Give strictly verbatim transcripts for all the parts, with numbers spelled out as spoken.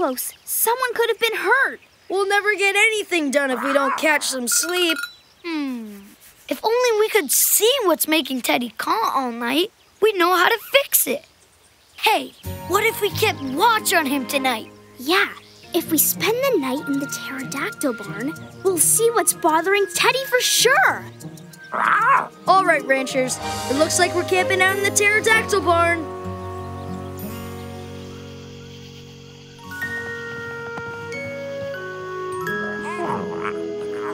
close. Someone could have been hurt. We'll never get anything done if we don't catch some sleep. Hmm. If only we could see what's making Teddy caw all night, we'd know how to fix it. Hey, what if we kept watch on him tonight? Yeah, if we spend the night in the pterodactyl barn, we'll see what's bothering Teddy for sure. All right, ranchers. It looks like we're camping out in the pterodactyl barn.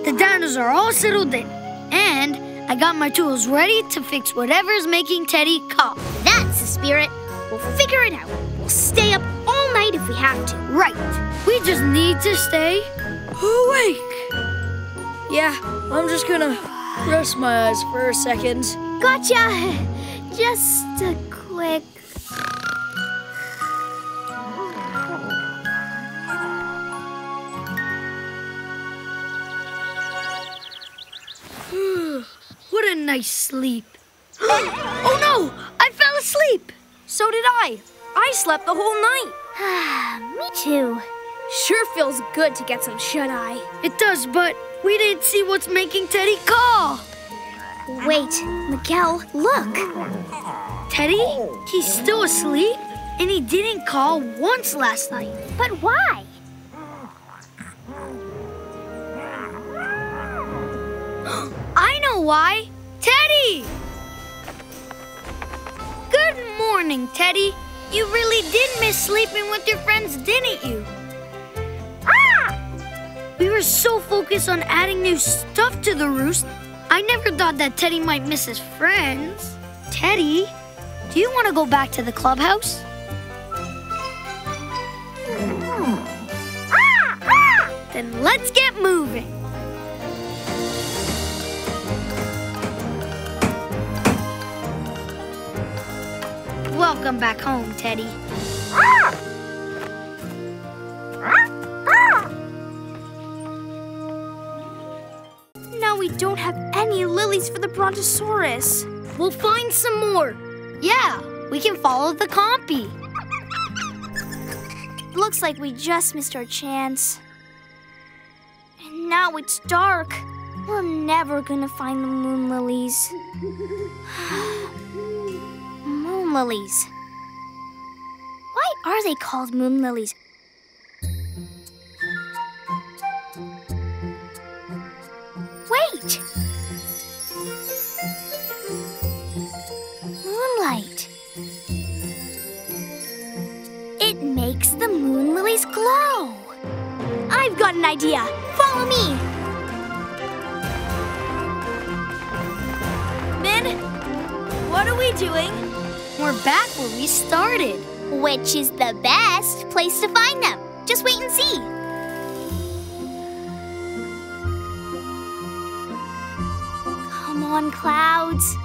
The dinos are all settled in, and I got my tools ready to fix whatever's making Teddy cough. That's the spirit. We'll figure it out. We'll stay up all night if we have to. Right. We just need to stay awake. Yeah, I'm just gonna rest my eyes for a second. Gotcha. Just a quick... What a nice sleep. Oh no! I fell asleep! So did I. I slept the whole night. Me too. Sure feels good to get some shut-eye. It does, but we didn't see what's making Teddy caw. Wait, Miguel, look. Teddy? He's still asleep, and he didn't caw once last night. But why? I know why. Teddy! Good morning, Teddy. You really did miss sleeping with your friends, didn't you? Ah! We were so focused on adding new stuff to the roost, I never thought that Teddy might miss his friends. Teddy, do you want to go back to the clubhouse? Ah! Ah! Then let's get moving. Welcome back home, Teddy. Now we don't have any lilies for the Brontosaurus. We'll find some more. Yeah, we can follow the compy. Looks like we just missed our chance. And now it's dark. We're never gonna find the moon lilies. Lilies. Why are they called moon lilies? Wait! Moonlight. It makes the moon lilies glow. I've got an idea. Follow me. Min, what are we doing? We're back where we started. Which is the best place to find them. Just wait and see. Come on, clouds.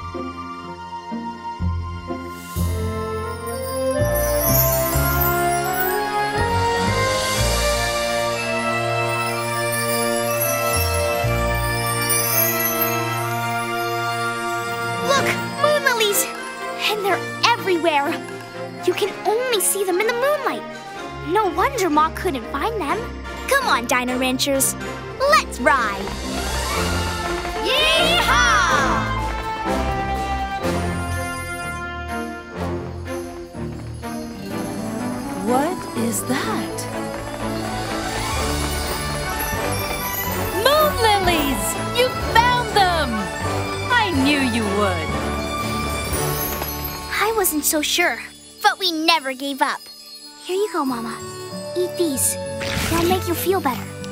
Everywhere. You can only see them in the moonlight. No wonder Ma couldn't find them. Come on, Dino Ranchers. Let's ride. Yee-haw! What is that? Moon lilies! You found them! I knew you would. I wasn't so sure, but we never gave up. Here you go, Mama. Eat these. They'll make you feel better.